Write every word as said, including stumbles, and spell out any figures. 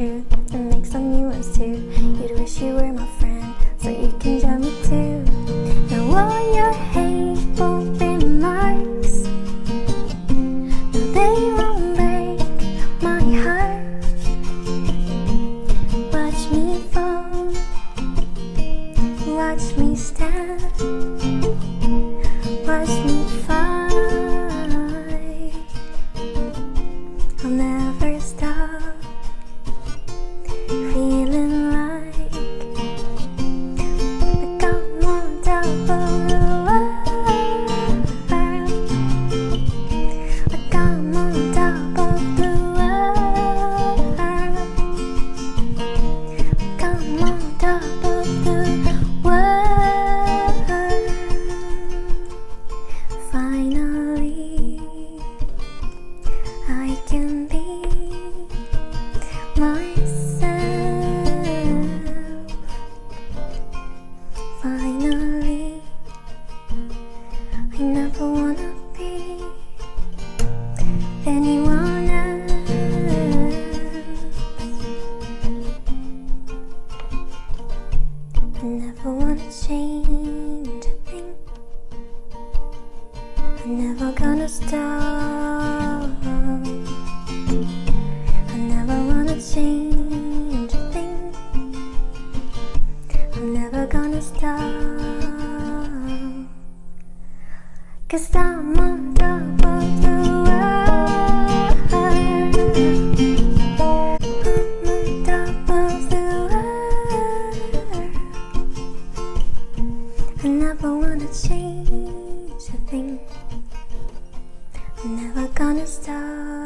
true, and make some new ones too. You'd wish you were my friend, so you can join me too. Now all your hateful remarks, now they won't break my heart. Watch me fall, watch me stand, watch me fight. I'll never stop feeling like I got more double love. I got more double love. I got more double love. Finally, I can be myself. Finally, I never wanna be anyone else. I never wanna change a thing. I'm never gonna stop. I never wanna change a thing. I'm never gonna stop, 'cause I'm on top of the world. I'm on top of the world. I never wanna change a thing. I'm never gonna stop.